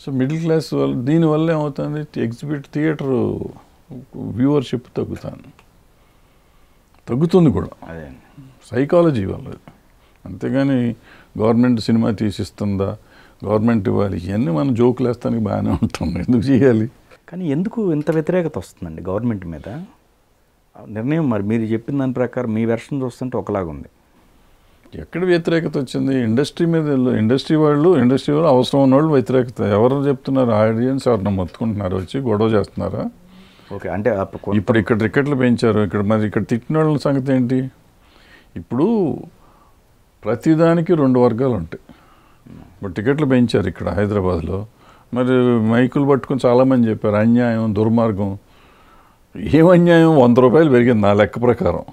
So middle class వాళ్ళు దీని వల్ల ఏమవుతుంది ఎగ్జిబిట్ థియేటర్ వ్యూవర్‌షిప్ తగ్గుతుంది కూడా అదే సైకాలజీ వల్ల అంతేగాని గవర్నమెంట్ సినిమా తీసిస్తుందా గవర్నమెంట్ ఇవ్వాలి ఇన్ని మనం జోక్ లేస్తానికి బానే ఉంటుంది ఎందుకు చేయాలి కానీ ఎందుకు ఇంత వ్యతిరేకత వస్తుందండి గవర్నమెంట్ మీద నిర్ణయం మరి మీరు చెప్పిన దాని ప్రకారం మీ వెర్షన్ చూస్తుంటే ఒకలాగా ఉంది ఎక్కడ వ్యతిరేకత వచ్చింది ఇండస్ట్రీ మీద ఇండస్ట్రీ వాళ్ళు అవసరం ఉన్నోళ్ళు వ్యతిరేకత ఎవరు చెప్తున్నారు ఆడియన్స్ ఎవరు నమ్ముతున్నారు వచ్చి గొడవ చేస్తున్నారా ఓకే అంటే ఇప్పుడు ఇక్కడ టికెట్లు పెంచారు ఇక్కడ మరి ఇక్కడ తిట్టినోళ్ళ సంగతి ఏంటి ఇప్పుడు ప్రతిదానికి రెండు వర్గాలు ఉంటాయి ఇప్పుడు టికెట్లు పెంచారు ఇక్కడ హైదరాబాద్లో మరి మైకులు పట్టుకొని చాలామంది చెప్పారు అన్యాయం దుర్మార్గం ఏం అన్యాయం 100 రూపాయలు పెరిగింది నా లెక్క ప్రకారం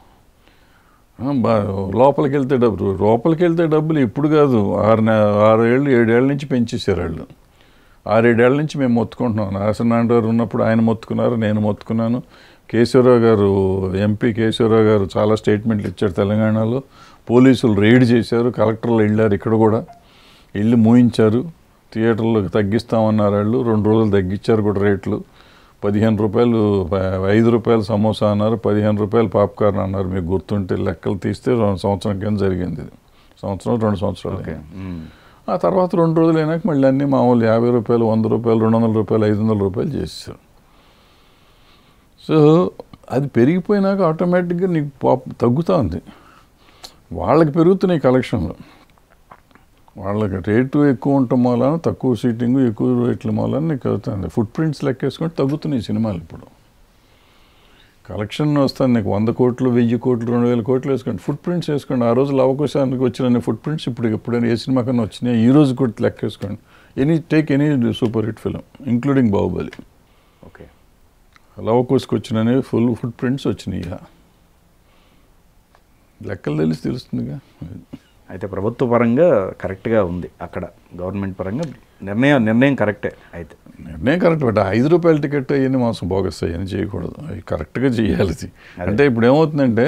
లోపలికి వెళ్తే డబ్బులు ఇప్పుడు కాదు 6 ఏళ్ళు 7 ఏళ్ళ నుంచి పెంచేసారు వాళ్ళు 6-7 ఏళ్ళ నుంచి మేము మొత్తుకుంటున్నాం నారాయణ గారు ఉన్నప్పుడు ఆయన మొత్తుకున్నారు నేను మొత్తుకున్నాను కేశవరావు గారు ఎంపీ కేశవరావు గారు చాలా స్టేట్మెంట్లు ఇచ్చారు తెలంగాణలో పోలీసులు రైడ్ చేశారు కలెక్టర్లు వెళ్ళారు ఇక్కడ కూడా వెళ్ళి మూయించారు థియేటర్లు తగ్గిస్తామన్నారు వాళ్ళు 2 రోజులు తగ్గించారు కూడా రేట్లు 15 రూపాయలు 5 రూపాయలు సమోసా అన్నారు 15 రూపాయలు పాప్కార్న్ అన్నారు మీకు గుర్తుంటే లెక్కలు తీస్తే 2 సంవత్సరం కింద జరిగింది 1-2 సంవత్సరాలు ఆ తర్వాత 2 రోజులు అయినాక మళ్ళీ అన్నీ మామూలు 50 రూపాయలు 100 రూపాయలు 200 రూపాయలు 500 రూపాయలు చేస్తారు సో అది పెరిగిపోయినాక ఆటోమేటిక్గా నీకు తగ్గుతూ ఉంది వాళ్ళకి పెరుగుతున్నాయి కలెక్షన్లు వాళ్ళకి రేటు ఎక్కువ ఉండటం వలన తక్కువ సీటింగ్ ఎక్కువ రేట్ల వలన నీకు అవుతుంది ఫుట్ ప్రింట్స్ లెక్కేసుకుంటే తగ్గుతున్నాయి సినిమాలు ఇప్పుడు కలెక్షన్ వస్తుంది నీకు 100 కోట్లు 1000 కోట్లు 2000 కోట్లు వేసుకోండి ఫుట్ ప్రింట్స్ వేసుకోండి ఆ రోజులు అవకాశానికి వచ్చిన ఫుట్ ప్రింట్స్ ఇప్పుడు ఎప్పుడైనా ఏ సినిమా కన్నా వచ్చినాయి ఈ రోజు కూడా లెక్కేసుకోండి any super hit film including Baahubali okay లవకోస్కి వచ్చిన ఫుల్ ఫుట్ ప్రింట్స్ వచ్చినాయి లెక్కలు తెలుస్తుందిగా అయితే ప్రభుత్వ పరంగా కరెక్ట్గా ఉంది అక్కడ గవర్నమెంట్ పరంగా నిర్ణయం కరెక్టే అయితే నిర్ణయం కరెక్ట్ బట్ 5 రూపాయల టికెట్ అవన్నీ మాసం బోగస్ అవన్నీ చేయకూడదు అవి కరెక్ట్గా చేయాలి అంటే ఇప్పుడు ఏమవుతుందంటే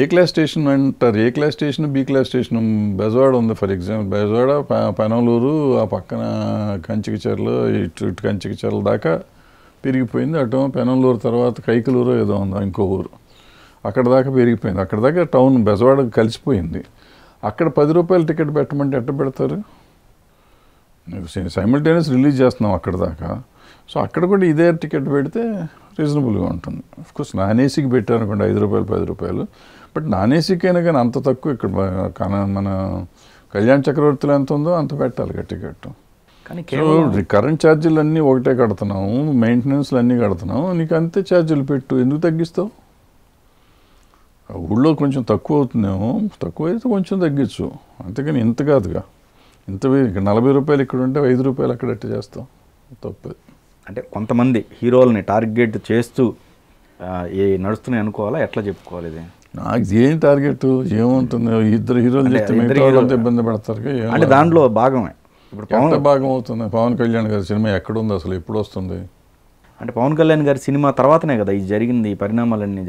ఏ క్లాస్ స్టేషన్ అంటారు A class station B class station Bezawada ఉంది ఫర్ ఎగ్జాంపుల్ బెజవాడ పనలూరు ఆ పక్కన కంచికచర్లు ఇటు కంచికచర్ల దాకా పెరిగిపోయింది అటు పెనలూరు తర్వాత కైకలూరు ఏదో ఉందా ఇంకో ఊరు అక్కడ దాకా పెరిగిపోయింది అక్కడ దాకా టౌన్ బెజవాడ కలిసిపోయింది అక్కడ 10 రూపాయల టికెట్ పెట్టమంటే ఎట్ట పెడతారు సైమల్టేనియస్ రిలీజ్ చేస్తున్నాం అక్కడ దాకా సో అక్కడ కూడా ఇదే టికెట్ పెడితే రీజనబుల్గా ఉంటుంది అఫ్కోర్స్ నాన్ ఏసీకి పెట్టారనుకోండి 5 రూపాయలు 10 రూపాయలు బట్ నాన్ ఏసీకి అయినా కానీ అంత తక్కువ ఇక్కడ మన కళ్యాణ్ చక్రవర్తిలో ఎంత ఉందో అంత పెట్టాలి టికెట్ కానీ కరెంట్ ఛార్జీలు అన్నీ ఒకటే కడుతున్నాము మెయింటెనెన్స్లు అన్నీ కడుతున్నాము నీకు అంతే ఛార్జీలు పెట్టు ఎందుకు తగ్గిస్తావు ఊళ్ళో కొంచెం తక్కువ అవుతుందేమో తక్కువ అయితే కొంచెం తగ్గించు అంతేకాని ఇంత కాదుగా ఇంత 40 రూపాయలు ఇక్కడ ఉంటే 5 రూపాయలు అక్కడ అట్ట చేస్తాం తప్పదు అంటే కొంతమంది హీరోలని టార్గెట్ చేస్తూ ఏ నడుస్తున్నాయి అనుకోవాలా ఎట్లా చెప్పుకోవాలి ఇది నాకు ఏం టార్గెట్ ఏముంటుంది ఇద్దరు హీరోలు చేస్తే ఇబ్బంది పడతారు అంటే దాంట్లో భాగమే ఇప్పుడు భాగం అవుతుంది పవన్ కళ్యాణ్ గారి సినిమా ఎక్కడుంది అసలు ఎప్పుడు వస్తుంది అంటే పవన్ కళ్యాణ్ గారి సినిమా తర్వాతనే కదా ఇది జరిగింది ఈ పరిణామాలన్నీ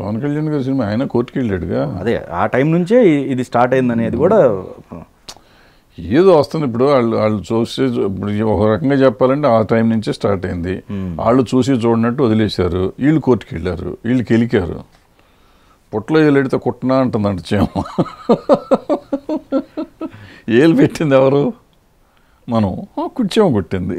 పవన్ కళ్యాణ్ గారి సినిమా ఆయన కోర్టుకి వెళ్ళాడుగా అదే ఆ టైం నుంచే ఇది స్టార్ట్ అయింది అనేది కూడా ఏదో వస్తుంది ఇప్పుడు వాళ్ళు చూసి ఒక రకంగా చెప్పాలంటే ఆ టైం నుంచే స్టార్ట్ అయింది వాళ్ళు చూసి చూడనట్టు వదిలేశారు వీళ్ళు కోర్టుకి వెళ్ళారు వీళ్ళు గెలికారు పొట్టలో ఏళ్ళు ఎడితే కొట్టినా అంటుందంట చేమ ఏళ్ళు పెట్టింది ఎవరు మనం చేమ కొట్టింది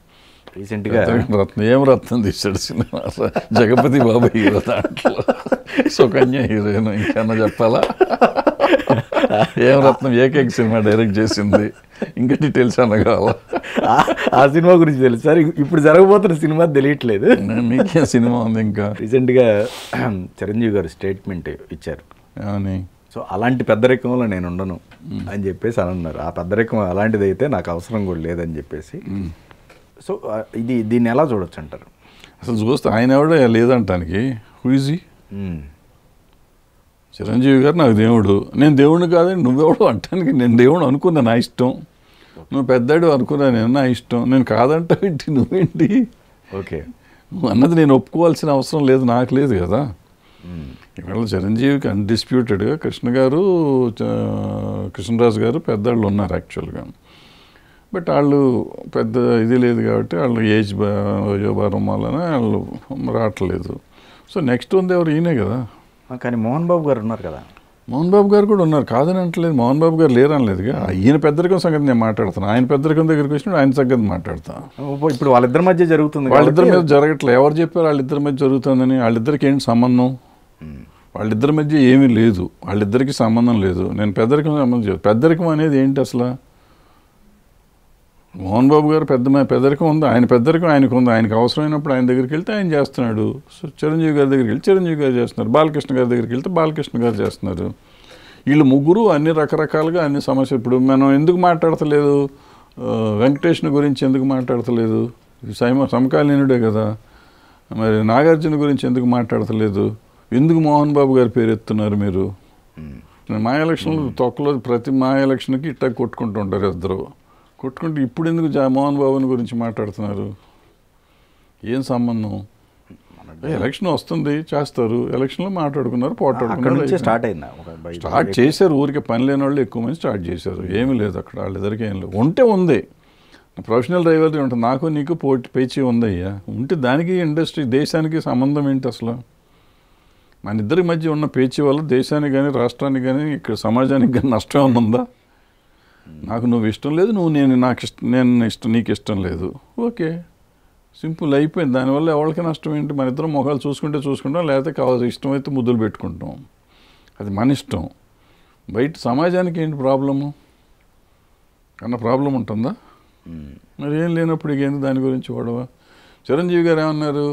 రీసెంట్గా రత్నం ఏం రత్నం తీశాడు సినిమా జగపతి బాబు హీరో దాంట్లో సుకన్య హీరోయిన్ ఇంకన్నా చెప్పాలా ఏం రత్నం ఏకైక సినిమా డైరెక్ట్ చేసింది ఇంకా డీటెయిల్స్ అన్న కావాలా ఆ సినిమా గురించి తెలుసు సార్ ఇప్పుడు జరగబోతున్న సినిమా తెలియట్లేదు మీకే సినిమా ఉంది ఇంకా రీసెంట్గా చిరంజీవి గారు స్టేట్మెంట్ ఇచ్చారు సో అలాంటి పెద్దరికంలో నేను ఉండను అని చెప్పేసి అని అన్నారు ఆ పెద్దరికం అలాంటిదైతే నాకు అవసరం కూడా లేదని చెప్పేసి సో దీన్ని ఎలా చూడొచ్చు అంటారు అసలు చూస్తే ఆయన ఎవడ లేదంటానికి హూజీ చిరంజీవి గారు నాకు దేవుడు, నేను దేవుడిని కాదండి నువ్వెవడు అంటానికి, నేను దేవుడు అనుకున్నా నా ఇష్టం, నువ్వు పెద్దాడు అనుకున్నా నేను నా ఇష్టం, నేను కాదంటావేంటి నువ్వేంటి, ఓకే నువ్వు అన్నది నేను ఒప్పుకోవాల్సిన అవసరం లేదు నాకు లేదు కదా. ఇవాళ చిరంజీవికి అన్డిస్ప్యూటెడ్గా కృష్ణ గారు కృష్ణరాజు గారు పెద్దవాళ్ళు ఉన్నారు యాక్చువల్గా, బట్ వాళ్ళు పెద్ద ఇది లేదు కాబట్టి వాళ్ళు ఏజ్ భారం వలన వాళ్ళు రావట్లేదు. సో నెక్స్ట్ ఉంది ఎవరు, ఈయనే కదా. కానీ మోహన్ బాబు గారు ఉన్నారు కదా, మోహన్ బాబు గారు కూడా ఉన్నారు కాదని అంటలేదు, మోహన్ బాబు గారు లేరనలేదుగా, ఈయన పెద్దరికం సంగతి నేను మాట్లాడుతాను, ఆయన పెద్దరికం దగ్గరికి వచ్చినప్పుడు ఆయన సంగతి మాట్లాడతాను. ఇప్పుడు వాళ్ళిద్దరి మధ్య జరుగుతుంది, వాళ్ళిద్దరి మీద జరగట్లేదు. ఎవరు చెప్పారు వాళ్ళిద్దరి మధ్య జరుగుతుందని? వాళ్ళిద్దరికి ఏంటి సంబంధం? వాళ్ళిద్దరి మధ్య ఏమీ లేదు, వాళ్ళిద్దరికి సంబంధం లేదు. నేను పెద్దరికం సంబంధం, పెద్దరికం అనేది ఏంటి అసలు? మోహన్ బాబు గారు పెద్దరికం ఉంది, ఆయన పెద్దరికం ఆయనకు ఉంది, ఆయనకు అవసరమైనప్పుడు ఆయన దగ్గరికి వెళ్తే ఆయన చేస్తున్నాడు, చిరంజీవి గారి దగ్గరికి వెళ్తే చిరంజీవి గారు చేస్తున్నారు, బాలకృష్ణ గారి దగ్గరికి వెళ్తే బాలకృష్ణ గారు చేస్తున్నారు. వీళ్ళు ముగ్గురు అన్ని రకరకాలుగా అన్ని సమస్యలు. ఇప్పుడు మనం ఎందుకు మాట్లాడతలేదు వెంకటేష్ను గురించి, ఎందుకు మాట్లాడతలేదు, సమకాలీనుడే కదా, మరి నాగార్జున గురించి ఎందుకు మాట్లాడతలేదు, ఎందుకు మోహన్ బాబు గారు పేరు ఎత్తున్నారు మీరు? మాయ ఎలక్షన్లు తొక్కలో ప్రతి మాయ ఎలక్షన్కి ఇట్టా కొట్టుకుంటూ ఉంటారు ఇద్దరు, కొట్టుకుంటే ఇప్పుడు ఎందుకు మోహన్ బాబుని గురించి మాట్లాడుతున్నారు? ఏం సంబంధం? ఎలక్షన్ వస్తుంది చేస్తారు, ఎలక్షన్లో మాట్లాడుకున్నారు, పోట్లాడుకున్నారు, స్టార్ట్ చేశారు. ఊరికే పని లేని వాళ్ళు ఎక్కువ మంది స్టార్ట్ చేశారు, ఏమీ లేదు అక్కడ వాళ్ళిద్దరికీ ఏం లేదు. ఉంటే ఉంది ప్రొఫెషనల్ రైవల్రీ ఉంటుంది, నాకు నీకు పోటీ పేచీ ఉందయ్యా, ఉంటే దానికి ఇండస్ట్రీ దేశానికి సంబంధం ఏంటి అసలు? మన ఇద్దరి మధ్య ఉన్న పేచీ వల్ల దేశానికి కానీ రాష్ట్రానికి కానీ ఇక్కడ సమాజానికి కానీ నష్టం ఏమన్నా? నాకు నువ్వు ఇష్టం లేదు, నువ్వు నీకు ఇష్టం లేదు, ఓకే సింపుల్ అయిపోయింది. దానివల్ల ఎవరికి నష్టం ఏంటి? మన ఇద్దరం మొఖాలు చూసుకుంటాం, లేకపోతే కావాల్సిన ఇష్టమైతే ముద్దులు పెట్టుకుంటాం, అది మన ఇష్టం. బయట సమాజానికి ఏంటి ప్రాబ్లము అన్న ప్రాబ్లం ఉంటుందా? మరి ఏం లేనప్పుడు ఏంటి దాని గురించి గొడవ? చిరంజీవి గారు ఏమన్నారు,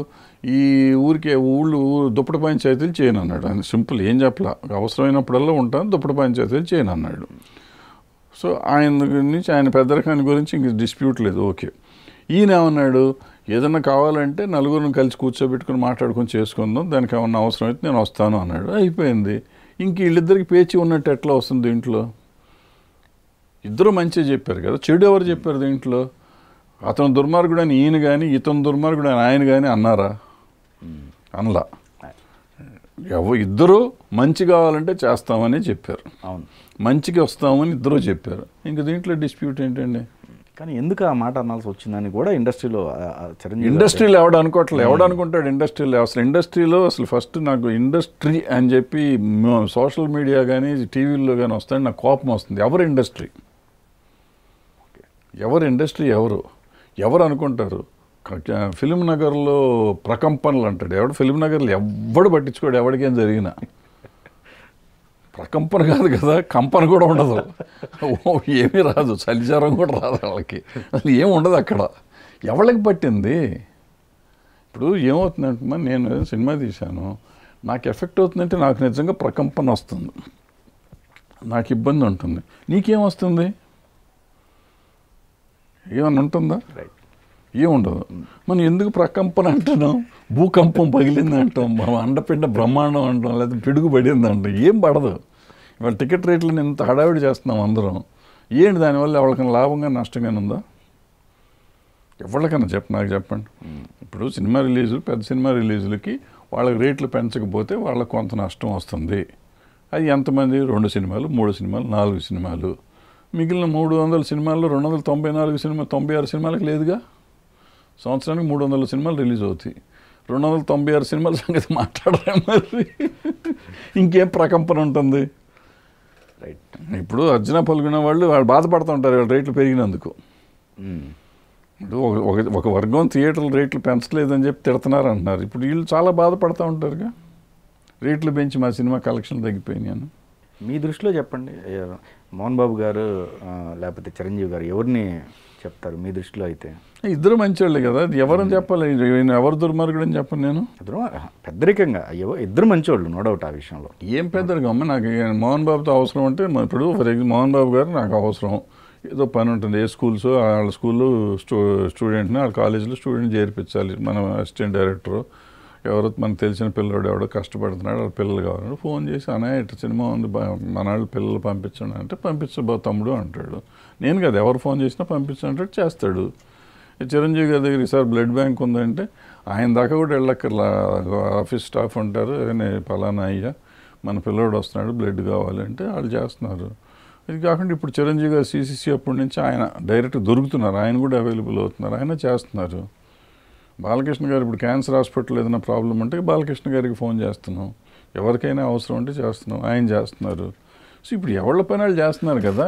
ఈ ఊరికే ఊళ్ళు దుప్పటి పంచాయతీలు చేయను అన్నాడు, అది సింపుల్, ఏం చెప్పలా, అవసరమైనప్పుడల్లా ఉంటాను, దుప్పటి పంచాయతీలు చేయను అన్నాడు. సో ఆయన గురించి ఆయన పెద్దరికాన్ని గురించి ఇంక డిస్ప్యూట్ లేదు, ఓకే. ఈయన ఏమన్నాడు, ఏదన్నా కావాలంటే నలుగురిని కలిసి కూర్చోబెట్టుకుని మాట్లాడుకొని చేసుకుందాం, దానికి ఏమన్నా అవసరం అయితే నేను వస్తాను అన్నాడు, అయిపోయింది. ఇంక వీళ్ళిద్దరికి పేచి ఉన్నట్టు ఎట్లా వస్తుంది దీంట్లో? ఇద్దరు మంచిగా చెప్పారు కదా, చెడు ఎవరు చెప్పారు దీంట్లో? అతను దుర్మార్గుడు అని ఈయన కానీ, ఇతను దుర్మార్గుడు అని ఆయన కానీ అన్నారా? అనలా. ఇద్దరు మంచి కావాలంటే చేస్తామని చెప్పారు, అవును మంచికి వస్తామని ఇద్దరు చెప్పారు, ఇంక దీంట్లో డిస్ప్యూట్ ఏంటండి? కానీ ఎందుకు ఆ మాట అనాల్సి వచ్చిందని కూడా ఇండస్ట్రీలో ఇండస్ట్రీలో ఎవడనుకోవట్లేదు, ఎవడనుకుంటాడు ఇండస్ట్రీలో? అసలు ఇండస్ట్రీలో అసలు ఫస్ట్ నాకు ఇండస్ట్రీ అని చెప్పి సోషల్ మీడియా కానీ టీవీల్లో కానీ వస్తాయని నాకు కోపం వస్తుంది. ఎవరు ఇండస్ట్రీ? ఎవరు ఇండస్ట్రీ? ఎవరు ఎవరు అనుకుంటారు? ఫిలిం నగర్లో ప్రకంపనలు అంటాడు ఎవడు, ఫిలిం నగర్లో ఎవడు పట్టించుకోడు, ఎవరికేం జరిగినా ప్రకంపన కాదు కదా, కంపన కూడా ఉండదు, ఏమీ రాదు, చలిచారం కూడా రాదు వాళ్ళకి, అసలు ఏమి ఉండదు అక్కడ, ఎవరికి పట్టింది? ఇప్పుడు ఏమవుతుందంటే నేను సినిమా తీశాను, నాకు ఎఫెక్ట్ అవుతుందంటే నాకు నిజంగా ప్రకంపన వస్తుంది, నాకు ఇబ్బంది ఉంటుంది, నీకేం వస్తుంది? ఏమన్నా ఉంటుందా? రైట్, ఏముండదు. మనం ఎందుకు ప్రకంపన అంటున్నాం? భూకంపం పగిలింది అంటాం, అండపిండ బ్రహ్మాండం అంటాం, లేదా పిడుగు పడింది అంటాం, ఏం పడదు. ఇవాళ టికెట్ రేట్లను ఇంత హడావిడి చేస్తున్నాం అందరం, ఏంటి దానివల్ల ఎవరికైనా లాభంగా నష్టంగానే ఉందా? ఎవరికైనా నాకు చెప్పండి. ఇప్పుడు సినిమా రిలీజులు, పెద్ద సినిమా రిలీజులకి వాళ్ళకి రేట్లు పెంచకపోతే వాళ్ళకి కొంత నష్టం వస్తుంది, అది ఎంతమంది? 2 సినిమాలు 3 సినిమాలు 4 సినిమాలు, మిగిలిన 300 సినిమాల్లో 294 సినిమాలు 96 సినిమాలకు లేదుగా, సంవత్సరానికి 300 సినిమాలు రిలీజ్ అవుతాయి, 296 సినిమాల సంగతి మాట్లాడలేము, మరి ఇంకేం ప్రకంపన ఉంటుంది? రైట్, ఇప్పుడు అర్జున పలుకున్న వాళ్ళు బాధపడుతూ ఉంటారు వాళ్ళ రేట్లు పెరిగినందుకు. ఇప్పుడు ఒక వర్గం థియేటర్లు రేట్లు పెంచలేదని చెప్పి తిడుతున్నారు అంటున్నారు, ఇప్పుడు వీళ్ళు చాలా బాధపడుతూ ఉంటారుగా, రేట్లు పెంచి మా సినిమా కలెక్షన్లు తగ్గిపోయినాయి అని. మీ దృష్టిలో చెప్పండి, మోహన్ బాబు గారు లేకపోతే చిరంజీవి గారు ఎవరిని చెప్తారు మీ దృష్టిలో? అయితే ఇద్దరు మంచివాళ్ళే కదా, ఎవరని చెప్పాలి? ఎవరు దుర్మార్గుడు అని చెప్పను నేను, పెద్దరికంగా ఇద్దరు మంచివాళ్ళు నో డౌట్ ఆ విషయంలో. ఏం పెద్దరికం అమ్మ, నాకు మోహన్ బాబుతో అవసరం అంటే, ఇప్పుడు ఫర్ ఎగ్జాంపుల్ మోహన్ బాబు గారు నాకు అవసరం, ఏదో పని ఉంటుంది, ఏ స్కూల్స్ వాళ్ళ స్కూల్లో స్టూడెంట్ని వాళ్ళ కాలేజీలో స్టూడెంట్ చేర్పించాలి, మన అసిస్టెంట్ డైరెక్టరు ఎవరొత్తుమని తెలిసిన పిల్లడు ఎవడో కష్టపడుతున్నాడు ఆ పిల్లలు కావాలని ఫోన్ చేసి అన్నయ్య ఇట్ట సినిమా ఉంది మనవాళ్ళు పిల్లలు పంపించండి అంటే పంపించబో తమ్ముడు అంటాడు నేను కదా ఎవరు ఫోన్ చేసినా పంపించంటాడు చేస్తాడు చిరంజీవి గారి దగ్గర ఈసారి బ్లడ్ బ్యాంక్ ఉందంటే ఆయన దాకా కూడా వెళ్ళక్కర్లా ఆఫీస్ స్టాఫ్ ఉంటారు పలానా అయ్యా మన పిల్లడు వస్తున్నాడు బ్లడ్ కావాలంటే వాళ్ళు చేస్తున్నారు ఇది కాకుండా ఇప్పుడు చిరంజీవి గారు సీసీసీ అప్పటి నుంచి ఆయన డైరెక్ట్ దొరుకుతున్నారు ఆయన కూడా అవైలబుల్ అవుతున్నారు ఆయన చేస్తున్నారు బాలకృష్ణ గారు ఇప్పుడు క్యాన్సర్ హాస్పిటల్ ఏదైనా ప్రాబ్లం ఉంటే బాలకృష్ణ గారికి ఫోన్ చేస్తున్నాం ఎవరికైనా అవసరం ఉంటే చేస్తున్నాం ఆయన చేస్తున్నారు సో ఇప్పుడు ఎవళ్ళ పైన వాళ్ళు చేస్తున్నారు కదా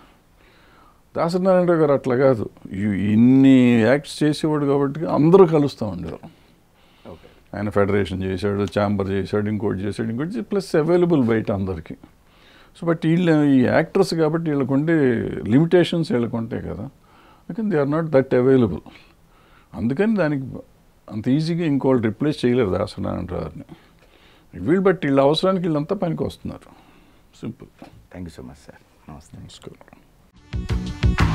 దాసనారాయణ గారు అట్లా కాదు ఇన్ని యాక్ట్స్ చేసేవాడు కాబట్టి అందరూ కలుస్తూ ఉండేవారు ఆయన ఫెడరేషన్ చేశాడు ఛాంబర్ చేశాడు ఇంకోటి ప్లస్ అవైలబుల్ బయట అందరికీ సో బట్ వీళ్ళు ఈ యాక్టర్స్ కాబట్టి వీళ్ళకు ఉండే లిమిటేషన్స్ వీళ్ళకు ఉంటాయి కదా అందుకని they are not that available అందుకని దానికి అంత ఈజీగా ఇంకోళ్ళు రిప్లేస్ చేయలేరు దాసనారాయణ గారిని వీళ్ళు బట్ వీళ్ళ అవసరానికి వీళ్ళంతా పనికి వస్తున్నారు simple thank you so much sir నమస్తే